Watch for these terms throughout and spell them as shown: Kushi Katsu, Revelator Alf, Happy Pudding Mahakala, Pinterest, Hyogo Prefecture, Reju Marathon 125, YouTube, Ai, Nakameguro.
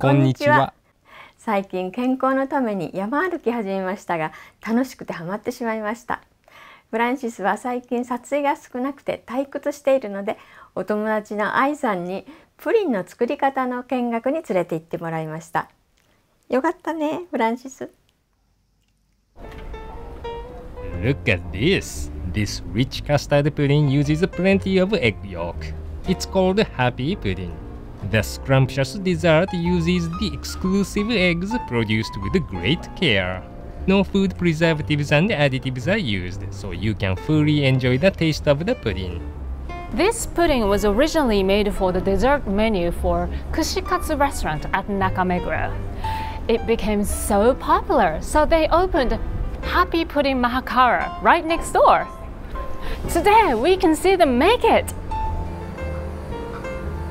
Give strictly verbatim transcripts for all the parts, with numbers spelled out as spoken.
こんにちは。最近健康のために山歩き始めましたが、楽しくてハマってしまいました。フランシスは最近撮影が少なくて退屈しているので、お友達の愛さんにプリンの作り方の見学に連れて行ってもらいました。よかったね、フランシス。 Look at this! This rich custard pudding uses plenty of egg yolk. It's called Happy Pudding. The scrumptious dessert uses the exclusive eggs produced with great care. No food preservatives and additives are used, so you can fully enjoy the taste of the pudding. This pudding was originally made for the dessert menu for Kushi Katsu restaurant at Nakameguro. It became so popular, so they opened Happy Pudding Mahakala right next door. Today we can see them make it.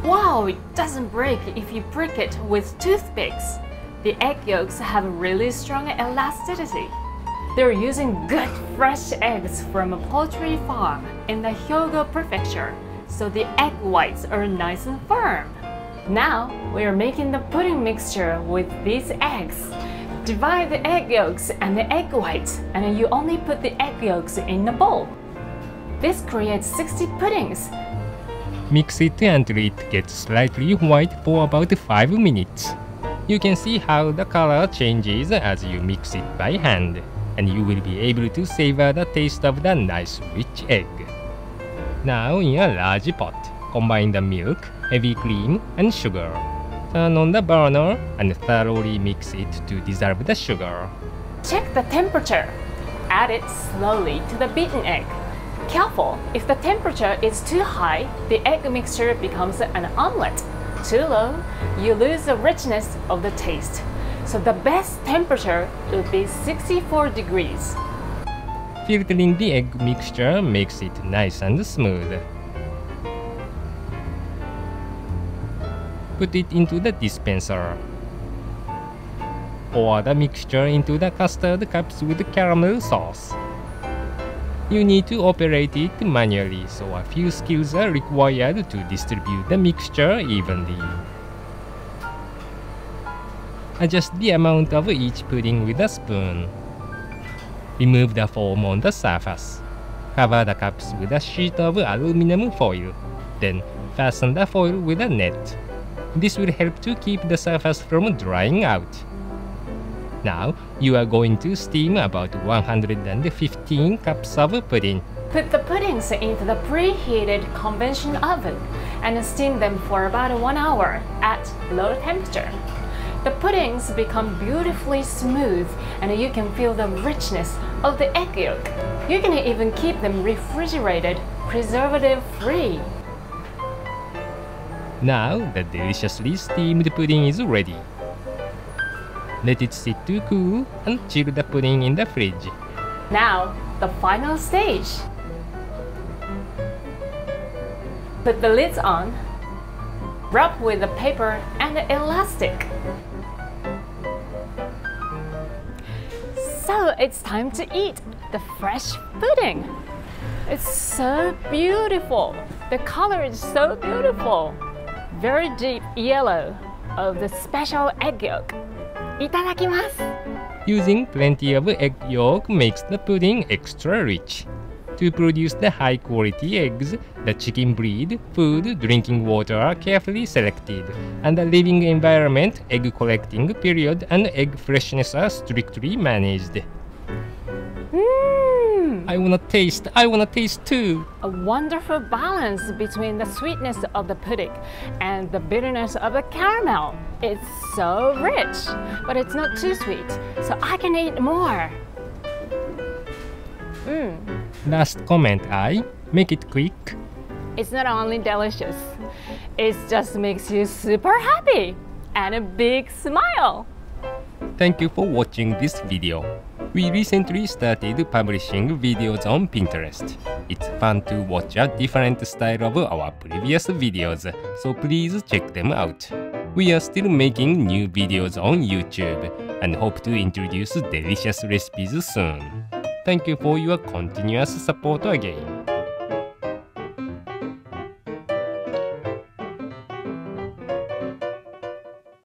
Wow, it doesn't break if you prick it with toothpicks. The egg yolks have really strong elasticity. They're using good fresh eggs from a poultry farm in the Hyogo Prefecture, so the egg whites are nice and firm. Now we're making the pudding mixture with these eggs. Divide the egg yolks and the egg whites, and you only put the egg yolks in the bowl. This creates sixty puddings. Mix it until it gets slightly white for about five minutes. You can see how the color changes as you mix it by hand, and you will be able to savor the taste of the nice rich egg. Now in a large pot, combine the milk, heavy cream, and sugar. Turn on the burner and thoroughly mix it to dissolve the sugar. Check the temperature. Add it slowly to the beaten egg. Careful, if the temperature is too high, the egg mixture becomes an omelette. Too low, you lose the richness of the taste. So the best temperature would be sixty-four degrees. Filtering the egg mixture makes it nice and smooth. Put it into the dispenser. Pour the mixture into the custard cups with caramel sauce. You need to operate it manually, so a few skills are required to distribute the mixture evenly. Adjust the amount of each pudding with a spoon. Remove the foam on the surface. Cover the cups with a sheet of aluminum foil. Then fasten the foil with a net. This will help to keep the surface from drying out. Now, you are going to steam about one hundred fifteen cups of pudding. Put the puddings into the preheated convection oven and steam them for about one hour at low temperature. The puddings become beautifully smooth and you can feel the richness of the egg yolk. You can even keep them refrigerated, preservative-free. Now, the deliciously steamed pudding is ready. Let it sit to cool and chill the pudding in the fridge. Now, the final stage. Put the lids on. Wrap with the paper and the elastic. So it's time to eat the fresh pudding. It's so beautiful. The color is so beautiful. Very deep yellow of the special egg yolk. Using plenty of egg yolk makes the pudding extra rich. To produce the high-quality eggs, the chicken breed, food, drinking water are carefully selected, and the living environment, egg collecting period, and egg freshness are strictly managed. Mm. I wanna taste! I wanna taste too! A wonderful balance between the sweetness of the pudding and the bitterness of the caramel. It's so rich, but it's not too sweet, so I can eat more. Mm. Last comment, I make it quick. It's not only delicious, it just makes you super happy and a big smile. Thank you for watching this video. We recently started publishing videos on Pinterest. It's fun to watch a different style of our previous videos, so please check them out. We are still making new videos on YouTube and hope to introduce delicious recipes soon. Thank you for your continuous support again.